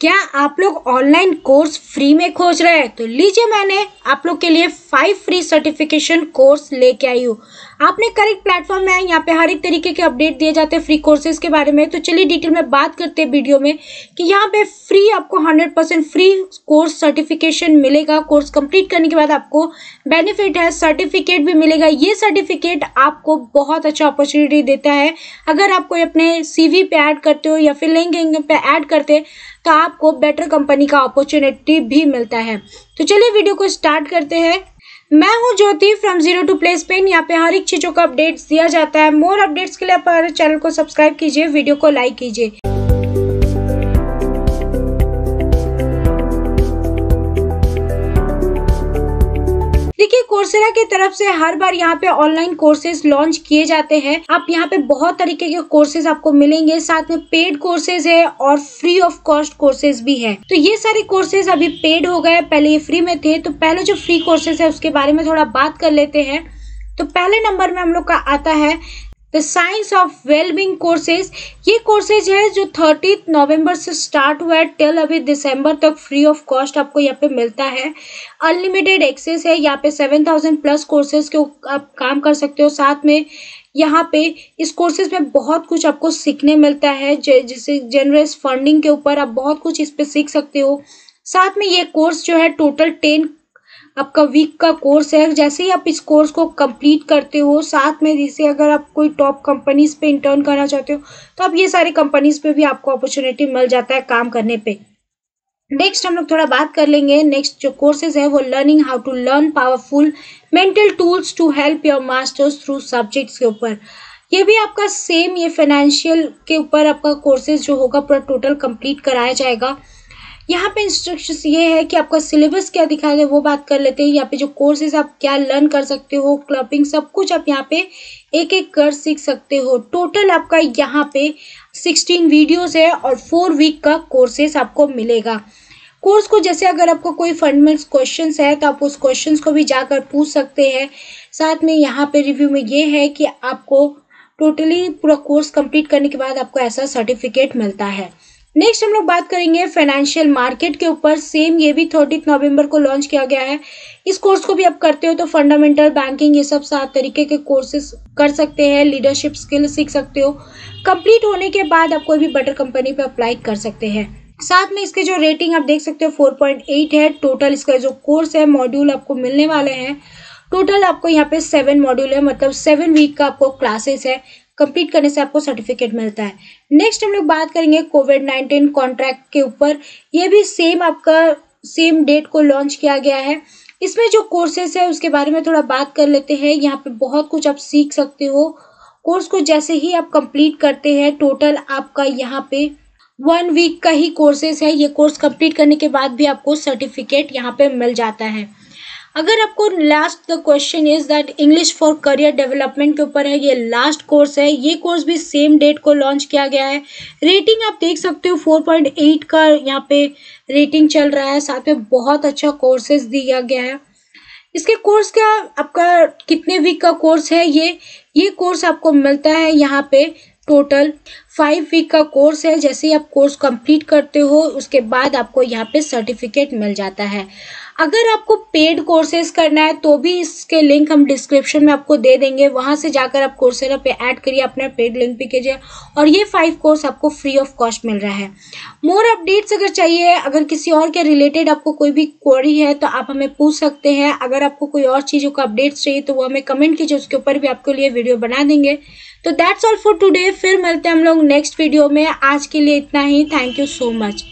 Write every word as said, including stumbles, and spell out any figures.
क्या आप लोग ऑनलाइन कोर्स फ्री में खोज रहे हैं? तो लीजिए, मैंने आप लोग के लिए फाइव फ्री सर्टिफिकेशन कोर्स लेके आई हूँ। आपने करेक्ट प्लेटफॉर्म में है, यहाँ पे हर एक तरीके के अपडेट दिए जाते हैं फ्री कोर्सेज के बारे में। तो चलिए डिटेल में बात करते हैं वीडियो में कि यहाँ पे फ्री आपको hundred percent free course certification मिलेगा। कोर्स कंप्लीट करने के बाद आपको बेनिफिट है, सर्टिफिकेट भी मिलेगा। ये सर्टिफिकेट आपको बहुत अच्छा अपॉर्चुनिटी देता है। अगर आपको अपने सी वी पे ऐड करते हो या फिर लिंक्डइन पे ऐड करते हैं तो आपको बेटर कंपनी का अपॉर्चुनिटी भी मिलता है। तो चलिए वीडियो को स्टार्ट करते हैं। मैं हूं Jyoti from zero to place pen. यहाँ पे हर एक चीज़ों का अपडेट्स दिया जाता है। मोर अपडेट्स के लिए आप हमारे चैनल को सब्सक्राइब कीजिए, वीडियो को लाइक कीजिए। देखिए, कोर्सेरा की तरफ से हर बार यहाँ पे ऑनलाइन कोर्सेज लॉन्च किए जाते हैं। आप यहाँ पे बहुत तरीके के कोर्सेज आपको मिलेंगे, साथ में पेड कोर्सेज है और फ्री ऑफ कॉस्ट कोर्सेज भी है। तो ये सारे कोर्सेज अभी पेड हो गए, पहले ये फ्री में थे। तो पहले जो फ्री कोर्सेज है उसके बारे में थोड़ा बात कर लेते हैं। तो पहले नंबर में हम लोग का आता है the science of wellbeing courses. ये कोर्सेज है जो थर्टीथ नवंबर से स्टार्ट हुआ है, टिल अभी दिसंबर तक फ्री ऑफ कॉस्ट आपको यहाँ पे मिलता है। अनलिमिटेड एक्सेस है, यहाँ पे सेवन थाउजेंड प्लस कोर्सेज के आप काम कर सकते हो। साथ में यहाँ पे इस कोर्सेज में बहुत कुछ आपको सीखने मिलता है, जैसे जेनरस फंडिंग के ऊपर आप बहुत कुछ इस पर सीख सकते हो। साथ में ये कोर्स जो है टोटल टेन आपका वीक का कोर्स है। जैसे ही आप इस कोर्स को कंप्लीट करते हो, साथ में जैसे अगर आप कोई टॉप कंपनीज पे इंटर्न करना चाहते हो तो आप ये सारे कंपनीज पे भी आपको अपॉर्चुनिटी मिल जाता है काम करने पे। नेक्स्ट हम लोग थोड़ा बात कर लेंगे। नेक्स्ट जो कोर्सेज है वो learning how to learn, powerful mental tools to help your masters through subjects के ऊपर। ये भी आपका सेम, ये फाइनेंशियल के ऊपर आपका कोर्सेज जो होगा पूरा टोटल कंप्लीट कराया जाएगा। यहाँ पे इंस्ट्रक्शंस ये है कि आपका सिलेबस क्या दिखाया है वो बात कर लेते हैं। यहाँ पे जो कोर्सेज आप क्या लर्न कर सकते हो, क्लबिंग, सब कुछ आप यहाँ पे एक एक कर सीख सकते हो। टोटल आपका यहाँ पे सिक्सटीन वीडियोस है और फोर वीक का कोर्सेज आपको मिलेगा। कोर्स को जैसे अगर आपको कोई फंडामेंटल क्वेश्चंस है तो आप उस क्वेश्चंस को भी जाकर पूछ सकते हैं। साथ में यहाँ पे रिव्यू में ये है कि आपको टोटली पूरा कोर्स कंप्लीट करने के बाद आपको ऐसा सर्टिफिकेट मिलता है। नेक्स्ट हम लोग बात करेंगे फाइनेंशियल मार्केट के ऊपर। सेम, ये भी थर्टीथ नवंबर को लॉन्च किया गया है। इस कोर्स को भी आप करते हो तो फंडामेंटल, बैंकिंग, ये सब सात तरीके के कोर्सेज कर सकते हैं। लीडरशिप स्किल सीख सकते हो। कंप्लीट होने के बाद आप कोई भी बेटर कंपनी पे अप्लाई कर सकते हैं। साथ में इसके जो रेटिंग आप देख सकते हो फोर पॉइंट एट है। टोटल इसका जो कोर्स है, मॉड्यूल आपको मिलने वाले हैं। टोटल आपको यहाँ पे सेवन मॉड्यूल है, मतलब सेवन वीक का आपको क्लासेस है। कंप्लीट करने से आपको सर्टिफिकेट मिलता है। नेक्स्ट हम लोग बात करेंगे कोविड नाइन्टीन कॉन्ट्रैक्ट के ऊपर। ये भी सेम आपका सेम डेट को लॉन्च किया गया है। इसमें जो कोर्सेज है उसके बारे में थोड़ा बात कर लेते हैं। यहाँ पे बहुत कुछ आप सीख सकते हो। कोर्स को जैसे ही आप कंप्लीट करते हैं, टोटल आपका यहाँ पे वन वीक का ही कोर्सेज है। ये कोर्स कंप्लीट करने के बाद भी आपको सर्टिफिकेट यहाँ पे मिल जाता है। अगर आपको last the question is that English for career development के ऊपर है, ये लास्ट कोर्स है। ये कोर्स भी सेम डेट को लॉन्च किया गया है। रेटिंग आप देख सकते हो फोर पॉइंट एट का यहाँ पे रेटिंग चल रहा है। साथ में बहुत अच्छा कोर्सेज दिया गया है। इसके कोर्स का आपका कितने वीक का कोर्स है, ये ये कोर्स आपको मिलता है यहाँ पे टोटल फाइव वीक का कोर्स है। जैसे ही आप कोर्स कंप्लीट करते हो उसके बाद आपको यहाँ पे सर्टिफिकेट मिल जाता है। अगर आपको पेड कोर्सेज करना है तो भी इसके लिंक हम डिस्क्रिप्शन में आपको दे देंगे। वहाँ से जाकर आप कोर्सेरा पे ऐड करिए, अपना पेड लिंक भी कीजिए। और ये फाइव कोर्स आपको फ्री ऑफ कॉस्ट मिल रहा है। मोर अपडेट्स अगर चाहिए, अगर किसी और के रिलेटेड आपको कोई भी क्वेरी है तो आप हमें पूछ सकते हैं। अगर आपको कोई और चीज़ों का अपडेट्स चाहिए तो वो हमें कमेंट कीजिए, उसके ऊपर भी आपके लिए वीडियो बना देंगे। तो दैट्स ऑल फॉर टुडे। फिर मिलते हैं हम लोग नेक्स्ट वीडियो में। आज के लिए इतना ही। Thank you so much.